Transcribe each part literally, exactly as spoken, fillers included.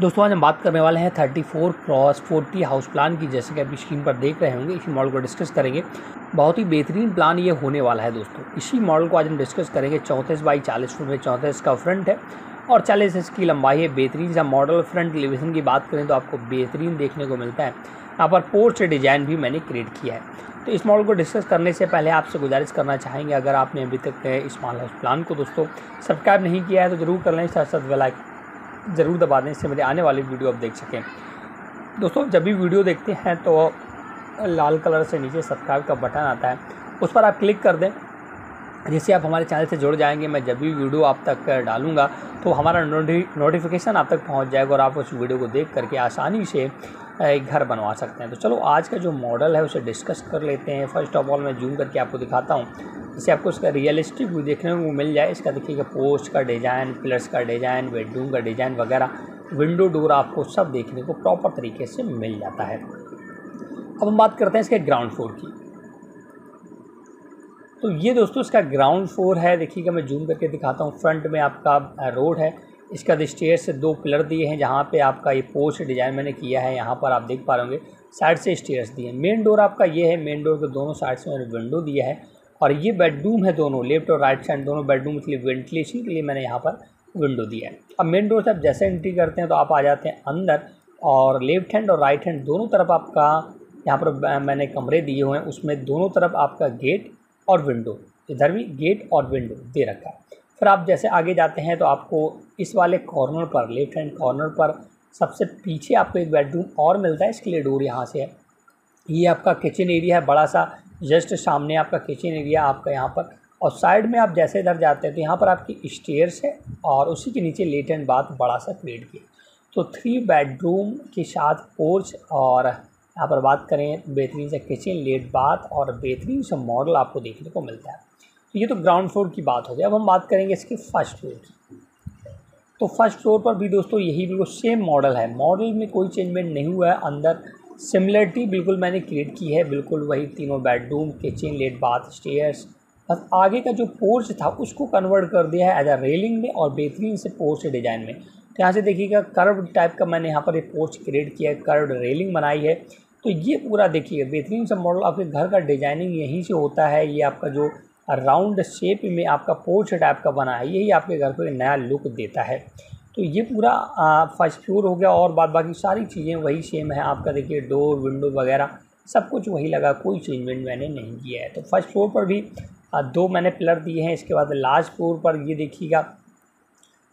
दोस्तों आज हम बात करने वाले हैं thirty four cross forty house plan की। जैसे कि आप स्क्रीन पर देख रहे होंगे, इसी मॉडल को डिस्कस करेंगे। बहुत ही बेहतरीन प्लान ये होने वाला है दोस्तों। इसी मॉडल को आज हम डिस्कस करेंगे। चौंतीस बाई चालीस फुट में चौंतीस का फ्रंट है और चालीस इसकी लंबाई है। बेहतरीन सा मॉडल। फ्रंट एलिवेशन की बात करें तो आपको बेहतरीन देखने को मिलता है। यहाँ पर पोर्च डिज़ाइन भी मैंने क्रिएट किया है। तो इस मॉडल को डिस्कस करने से पहले आपसे गुजारिश करना चाहेंगे, अगर आपने अभी तक इस मॉडल हाउस प्लान को दोस्तों सब्सक्राइब नहीं किया है तो ज़रूर कर लें, साथ साथ बेल आइकन ज़रूर दबा दें, इससे मेरे आने वाली वीडियो आप देख सकें। दोस्तों जब भी वीडियो देखते हैं तो लाल कलर से नीचे सब्सक्राइब का बटन आता है, उस पर आप क्लिक कर दें। जैसे आप हमारे चैनल से जुड़ जाएंगे, मैं जब भी वीडियो आप तक डालूंगा तो हमारा नोटिफिकेशन आप तक पहुंच जाएगा और आप उस वीडियो को देख करके आसानी से एक घर बनवा सकते हैं। तो चलो आज का जो मॉडल है उसे डिस्कस कर लेते हैं। फर्स्ट ऑफ ऑल मैं जूम करके आपको दिखाता हूं, इससे आपको इसका रियलिस्टिक व्यू देखने को मिल जाए। इसका देखिएगा पोस्ट का डिज़ाइन, पिलर्स का डिज़ाइन, बेडरूम का डिज़ाइन वगैरह, विंडो डोर, आपको सब देखने को प्रॉपर तरीके से मिल जाता है। अब हम बात करते हैं इसके ग्राउंड फ्लोर की। तो ये दोस्तों इसका ग्राउंड फ्लोर है। देखिएगा मैं जूम करके दिखाता हूँ। फ्रंट में आपका रोड है, इसका स्टेयर से दो पिलर दिए हैं, जहाँ पे आपका ये पोर्च डिज़ाइन मैंने किया है। यहाँ पर आप देख पा रहे होंगे, साइड से स्टेयर्स दिए हैं। मेन डोर आपका ये है। मेन डोर के दोनों साइड से मैंने विंडो दिया है और ये बेडरूम है, दोनों लेफ्ट और राइट साइड दोनों बेडरूम, इसलिए वेंटिलेशन के लिए मैंने यहाँ पर विंडो दिया है। अब मेन डोर से आप जैसे एंट्री करते हैं तो आप आ जाते हैं अंदर, और लेफ्ट हैंड और राइट हैंड दोनों तरफ आपका यहाँ पर मैंने कमरे दिए हुए हैं, उसमें दोनों तरफ आपका गेट और विंडो, इधर भी गेट और विंडो दे रखा है। फिर आप जैसे आगे जाते हैं तो आपको इस वाले कॉर्नर पर, लेफ्ट हैंड कॉर्नर पर सबसे पीछे आपको एक बेडरूम और मिलता है। इसके लिए डोर यहाँ से है। ये आपका किचन एरिया है, बड़ा सा जस्ट सामने आपका किचन एरिया आपका यहाँ पर, और साइड में आप जैसे इधर जाते हैं तो यहाँ पर आपकी स्टेयर्स है और उसी के नीचे लेट एंड बाथ बड़ा सा क्रिएट किया। तो थ्री बेडरूम के साथ पोर्च, और यहाँ पर बात करें बेहतरीन से किचन, लेट बाथ और बेहतरीन सा मॉडल आपको देखने को मिलता है। तो ये तो ग्राउंड फ्लोर की बात हो गई। अब हम बात करेंगे इसके फर्स्ट फ्लोर की। तो फर्स्ट फ्लोर पर भी दोस्तों यही बिल्कुल सेम मॉडल है। मॉडल में कोई चेंजमेंट नहीं हुआ है, अंदर सिमिलरिटी बिल्कुल मैंने क्रिएट की है। बिल्कुल वही तीनों bedroom, kitchen, late bath, stairs. बस आगे का जो पोर्च था उसको कन्वर्ट कर दिया है एज अ रेलिंग में और बेहतरीन से पोर्च डिज़ाइन में। तो यहाँ से देखिएगा कर्व्ड टाइप का मैंने यहाँ पर एक पोर्च क्रिएट किया है, कर्व्ड रेलिंग बनाई है। तो ये पूरा देखिए बेहतरीन सा मॉडल। आपके घर का डिजाइनिंग यहीं से होता है। ये आपका जो राउंड शेप में आपका पोर्च टाइप का बना है, यही आपके घर को एक नया लुक देता है। तो ये पूरा फर्स्ट फ्लोर हो गया, और बाद बाकी सारी चीज़ें वही सेम है। आपका देखिए डोर, विंडो वगैरह सब कुछ वही लगा, कोई चेंजमेंट मैंने नहीं किया है। तो फर्स्ट फ्लोर पर भी दो मैंने पिलर दिए हैं। इसके बाद लास्ट फ्लोर पर ये देखिएगा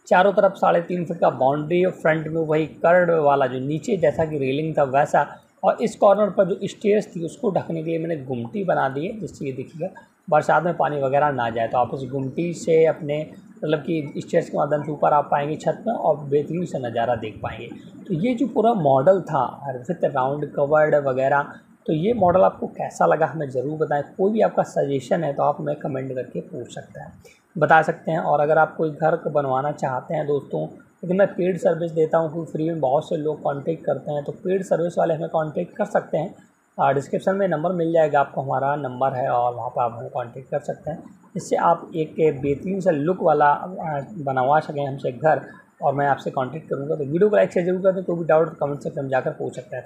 चारों तरफ साढ़े तीन फीट का बाउंड्री, और फ्रंट में वही कर्व वाला जो नीचे जैसा कि रेलिंग था वैसा, और इस कॉर्नर पर जो स्टेयर्स थी उसको ढकने के लिए मैंने गुमटी बना दी है, जिससे ये देखिएगा बरसात में पानी वगैरह ना जाए। तो आप उस गुमटी से अपने मतलब कि स्टेयर्स के माध्यम से ऊपर आ पाएंगे छत में और बेहतरीन से नज़ारा देख पाएंगे। तो ये जो पूरा मॉडल था विथ राउंड कवर्ड वगैरह, तो ये मॉडल आपको कैसा लगा हमें ज़रूर बताएं। कोई भी आपका सजेशन है तो आप हमें कमेंट करके पूछ सकते हैं, बता सकते हैं। और अगर आप कोई घर को बनवाना चाहते हैं दोस्तों, लेकिन मैं पेड सर्विस देता हूँ क्योंकि फ्री में बहुत से लोग कांटेक्ट करते हैं, तो पेड सर्विस वाले हमें कांटेक्ट कर सकते हैं। और डिस्क्रिप्शन में नंबर मिल जाएगा आपको, हमारा नंबर है और वहाँ पर आप हमें कांटेक्ट कर सकते हैं। इससे आप एक बेहतरीन सा लुक वाला बनवा सकें हमसे घर, और मैं आपसे कांटेक्ट करूँगा। तो वीडियो को लाइक शेयर जरूर कर दें। कोई भी डाउट कमेंट सेक्शन में जाकर पूछ सकते हैं।